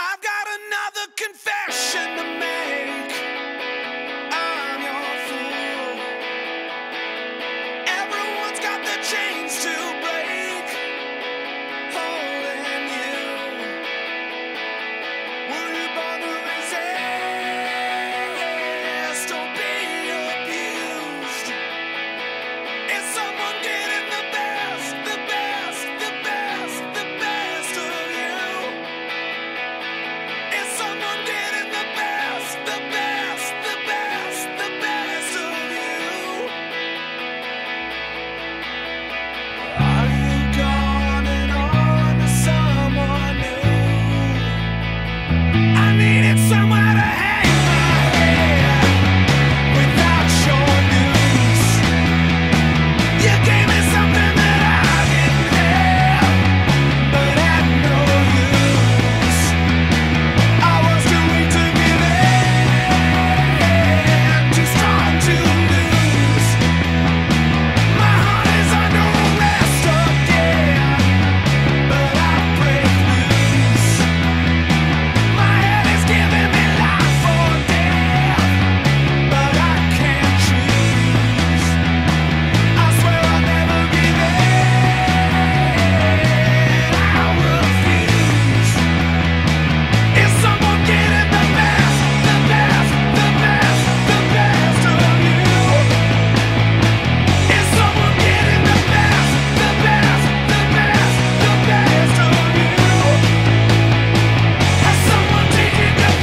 I've got another confession to make. I'm your fool. Everyone's got the chains to break, holding you. Will you bother resist or be abused? Is someone getting the best, the best, the best, the best of you? Is someone getting the best, the best, the best, the best of you? Are you going on to someone new? I needed somewhere to hang my head without your news. You gave me something that I didn't have, but at no use. I was too weak to give in, too strong to lose. My heart is under arrest again, but I break loose. My head is giving me life or death, but I can't choose. I swear I'll never give in, I refuse. Is someone getting the best, the best, the best, the best of you? Is someone getting the best, the best, the best, the best of you? Has someone taken the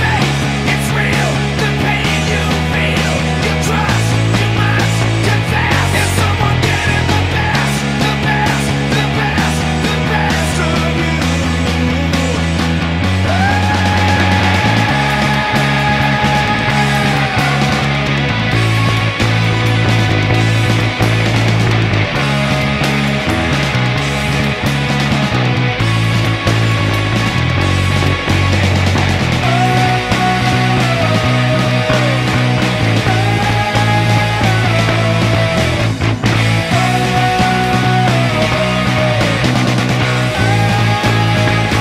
bait? It's real, the pain you feel. You trust, you must confess. Is someone getting the best, the best, the best, the best of you? Has someone taken the bait? It's real, the pain you feel. The life, the love you got to heal. The hope that stops the broken heart. You trust, you must confess. Is someone getting the best, the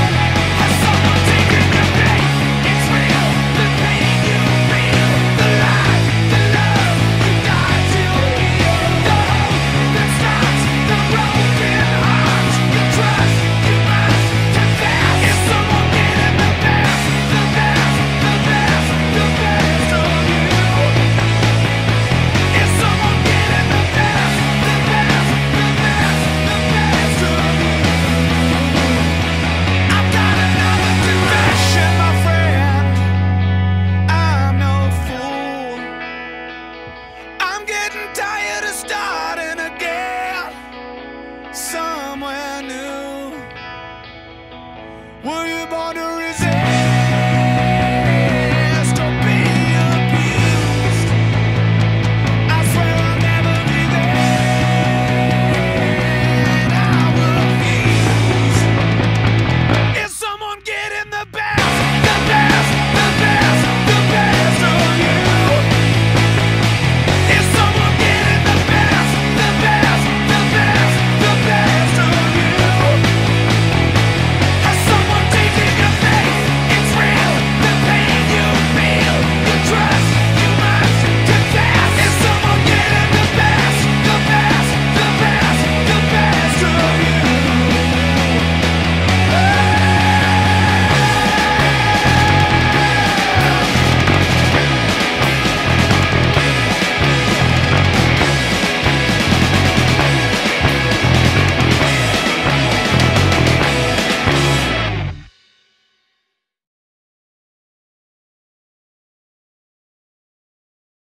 best, the best, the best of you? Is someone getting the best, the best, the best, the best of you? I've got another confession, my friend. I'm no fool. I'm getting tired of starting again somewhere new. Were you born to resist?